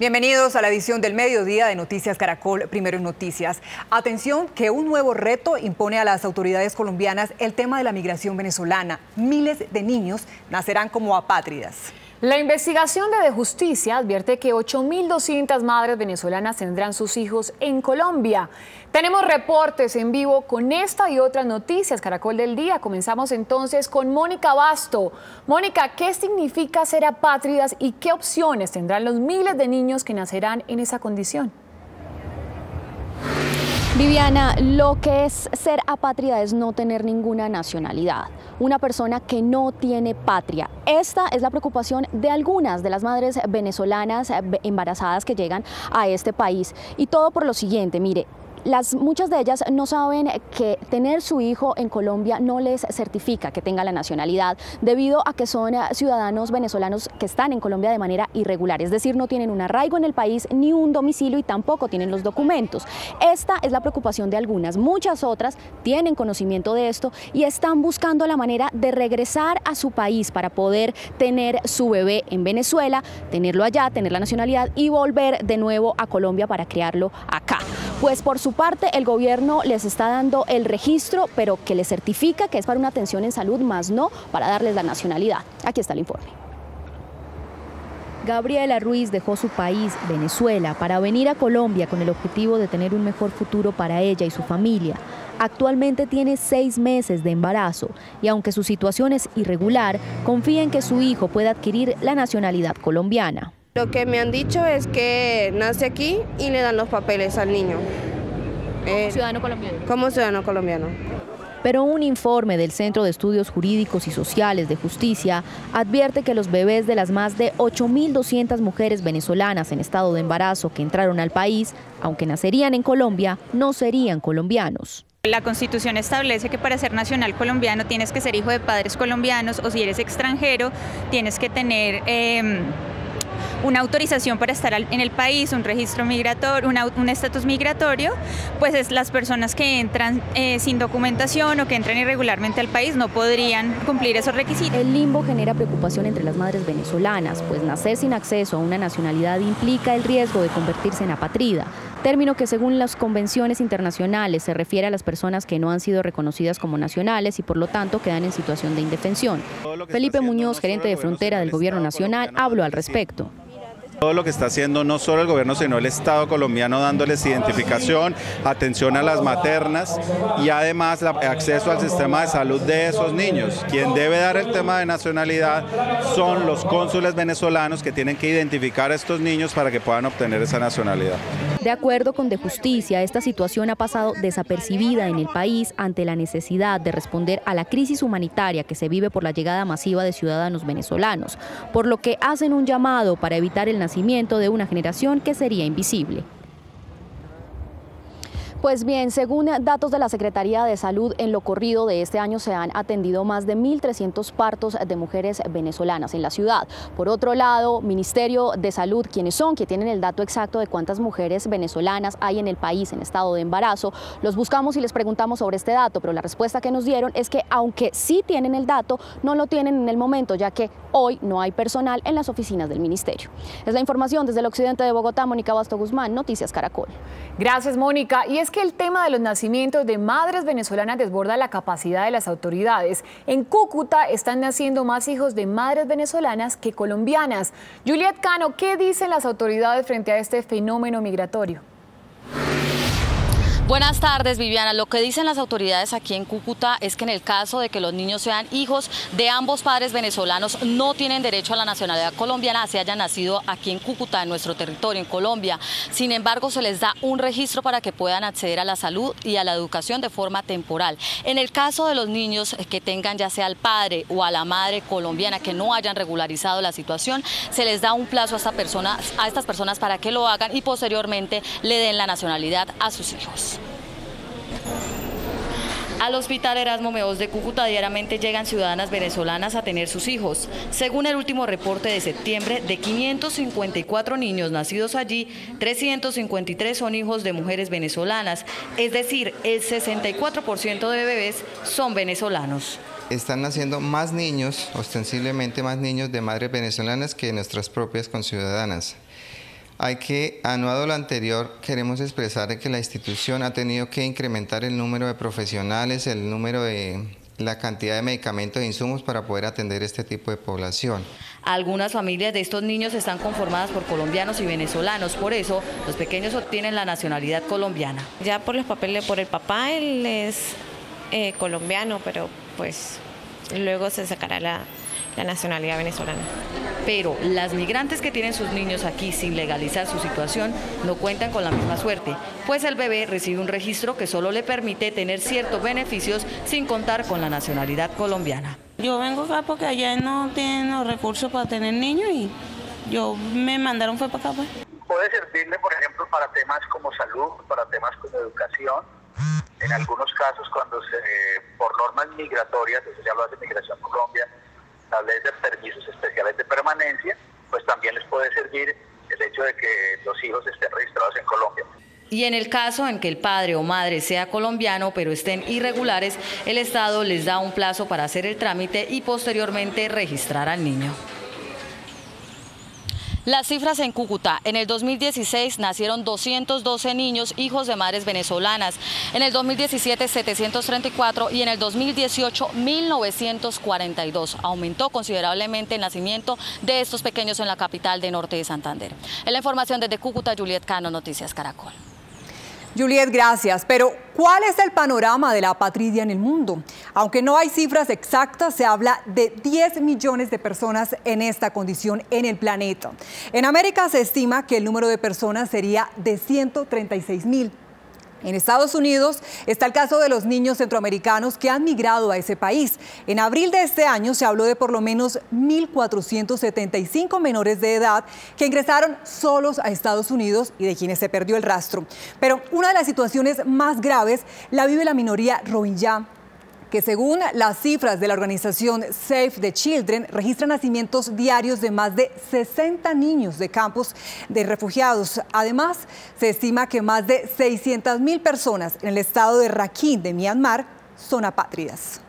Bienvenidos a la edición del mediodía de Noticias Caracol, primero en Noticias. Atención que un nuevo reto impone a las autoridades colombianas el tema de la migración venezolana. Miles de niños nacerán como apátridas. La investigación de Justicia advierte que 8.200 madres venezolanas tendrán sus hijos en Colombia. Tenemos reportes en vivo con esta y otras noticias Caracol del Día. Comenzamos entonces con Mónica Basto. Mónica, ¿qué significa ser apátridas y qué opciones tendrán los miles de niños que nacerán en esa condición? Viviana, lo que es ser apátrida es no tener ninguna nacionalidad, una persona que no tiene patria. Esta es la preocupación de algunas de las madres venezolanas embarazadas que llegan a este país, y todo por lo siguiente, mire. Muchas de ellas no saben que tener su hijo en Colombia no les certifica que tenga la nacionalidad, debido a que son ciudadanos venezolanos que están en Colombia de manera irregular, es decir, no tienen un arraigo en el país ni un domicilio y tampoco tienen los documentos. Esta es la preocupación de algunas. Muchas otras tienen conocimiento de esto y están buscando la manera de regresar a su país para poder tener su bebé en Venezuela, tenerlo allá, tener la nacionalidad y volver de nuevo a Colombia para criarlo acá. Pues por su parte, el gobierno les está dando el registro, pero que les certifica que es para una atención en salud, más no para darles la nacionalidad. Aquí está el informe. Gabriela Ruiz dejó su país, Venezuela, para venir a Colombia con el objetivo de tener un mejor futuro para ella y su familia. Actualmente tiene 6 meses de embarazo y, aunque su situación es irregular, confía en que su hijo pueda adquirir la nacionalidad colombiana. Lo que me han dicho es que nace aquí y le dan los papeles al niño. ¿Como ciudadano colombiano? Como ciudadano colombiano. Pero un informe del Centro de Estudios Jurídicos y Sociales de Justicia advierte que los bebés de las más de 8.200 mujeres venezolanas en estado de embarazo que entraron al país, aunque nacerían en Colombia, no serían colombianos. La Constitución establece que para ser nacional colombiano tienes que ser hijo de padres colombianos, o si eres extranjero tienes que tener una autorización para estar en el país, un registro migratorio, un estatus migratorio. Pues las personas que entran sin documentación o que entran irregularmente al país no podrían cumplir esos requisitos. El limbo genera preocupación entre las madres venezolanas, pues nacer sin acceso a una nacionalidad implica el riesgo de convertirse en apátrida, término que según las convenciones internacionales se refiere a las personas que no han sido reconocidas como nacionales y por lo tanto quedan en situación de indefensión. Felipe Muñoz, gerente de frontera del gobierno nacional, habló al respecto. Todo lo que está haciendo no solo el gobierno sino el Estado colombiano, dándoles identificación, atención a las maternas y además acceso al sistema de salud de esos niños. Quien debe dar el tema de nacionalidad son los cónsules venezolanos, que tienen que identificar a estos niños para que puedan obtener esa nacionalidad. De acuerdo con De Justicia, esta situación ha pasado desapercibida en el país ante la necesidad de responder a la crisis humanitaria que se vive por la llegada masiva de ciudadanos venezolanos, por lo que hacen un llamado para evitar el nacimiento de una generación que sería invisible. Pues bien, según datos de la Secretaría de Salud, en lo corrido de este año se han atendido más de 1.300 partos de mujeres venezolanas en la ciudad. Por otro lado, Ministerio de Salud, que tienen el dato exacto de cuántas mujeres venezolanas hay en el país en estado de embarazo, los buscamos y les preguntamos sobre este dato, pero la respuesta que nos dieron es que, aunque sí tienen el dato, no lo tienen en el momento, ya que hoy no hay personal en las oficinas del ministerio. Es la información desde el occidente de Bogotá. Mónica Basto Guzmán, Noticias Caracol. Gracias, Mónica. Y es que el tema de los nacimientos de madres venezolanas desborda la capacidad de las autoridades. En Cúcuta están naciendo más hijos de madres venezolanas que colombianas. Juliet Cano, ¿qué dicen las autoridades frente a este fenómeno migratorio? Buenas tardes, Viviana. Lo que dicen las autoridades aquí en Cúcuta es que en el caso de que los niños sean hijos de ambos padres venezolanos, no tienen derecho a la nacionalidad colombiana, si hayan nacido aquí en Cúcuta, en nuestro territorio, en Colombia. Sin embargo, se les da un registro para que puedan acceder a la salud y a la educación de forma temporal. En el caso de los niños que tengan ya sea al padre o a la madre colombiana que no hayan regularizado la situación, se les da un plazo a estas personas para que lo hagan y posteriormente le den la nacionalidad a sus hijos. Al hospital Erasmo Meos de Cúcuta diariamente llegan ciudadanas venezolanas a tener sus hijos. Según el último reporte de septiembre, de 554 niños nacidos allí, 353 son hijos de mujeres venezolanas, es decir, el 64% de bebés son venezolanos. Están naciendo más niños, ostensiblemente más niños de madres venezolanas que nuestras propias conciudadanas. Hay que, anuado lo anterior, queremos expresar que la institución ha tenido que incrementar el número de profesionales, el número de la cantidad de medicamentos e insumos para poder atender este tipo de población. Algunas familias de estos niños están conformadas por colombianos y venezolanos, por eso los pequeños obtienen la nacionalidad colombiana. Ya por los papeles, por el papá, él es colombiano, pero pues luego se sacará la nacionalidad venezolana. Pero las migrantes que tienen sus niños aquí sin legalizar su situación no cuentan con la misma suerte, pues el bebé recibe un registro que solo le permite tener ciertos beneficios sin contar con la nacionalidad colombiana. Yo vengo acá porque allá no tienen los recursos para tener niños y yo me mandaron fue para acá. Pues. Puede servirle, por ejemplo, para temas como salud, para temas como educación. En algunos casos, cuando por normas migratorias, eso ya lo hace Migración Colombia, establece permisos especiales de permanencia, pues también les puede servir el hecho de que los hijos estén registrados en Colombia. Y en el caso en que el padre o madre sea colombiano, pero estén irregulares, el Estado les da un plazo para hacer el trámite y posteriormente registrar al niño. Las cifras en Cúcuta. En el 2016 nacieron 212 niños hijos de madres venezolanas, en el 2017 734 y en el 2018 1942. Aumentó considerablemente el nacimiento de estos pequeños en la capital de Norte de Santander. En la información desde Cúcuta, Juliet Cano, Noticias Caracol. Juliet, gracias, pero ¿cuál es el panorama de la apatridia en el mundo? Aunque no hay cifras exactas, se habla de 10 millones de personas en esta condición en el planeta. En América se estima que el número de personas sería de 136.000. En Estados Unidos está el caso de los niños centroamericanos que han migrado a ese país. En abril de este año se habló de por lo menos 1.475 menores de edad que ingresaron solos a Estados Unidos y de quienes se perdió el rastro. Pero una de las situaciones más graves la vive la minoría Rohingya, que según las cifras de la organización Save the Children, registra nacimientos diarios de más de 60 niños de campos de refugiados. Además, se estima que más de 600.000 personas en el estado de Rakhine de Myanmar son apátridas.